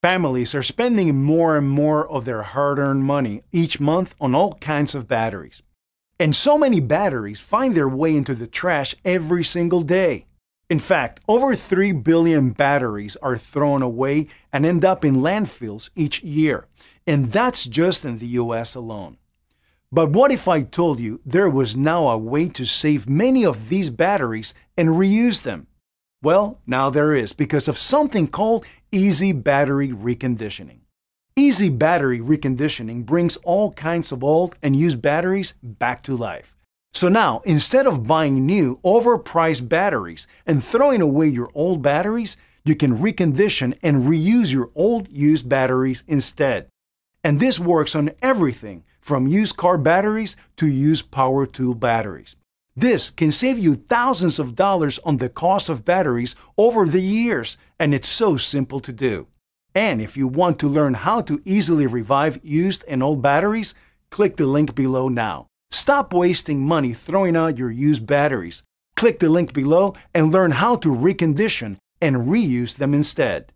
Families are spending more and more of their hard-earned money each month on all kinds of batteries. And so many batteries find their way into the trash every single day. In fact, over 3 billion batteries are thrown away and end up in landfills each year. And that's just in the US alone. But what if I told you there was now a way to save many of these batteries and reuse them? Well, now there is, because of something called EZ Battery Reconditioning. EZ Battery Reconditioning brings all kinds of old and used batteries back to life. So now, instead of buying new, overpriced batteries and throwing away your old batteries, you can recondition and reuse your old used batteries instead. And this works on everything from used car batteries to used power tool batteries. This can save you thousands of dollars on the cost of batteries over the years, and it's so simple to do. And if you want to learn how to easily revive used and old batteries, click the link below now. Stop wasting money throwing out your used batteries. Click the link below and learn how to recondition and reuse them instead.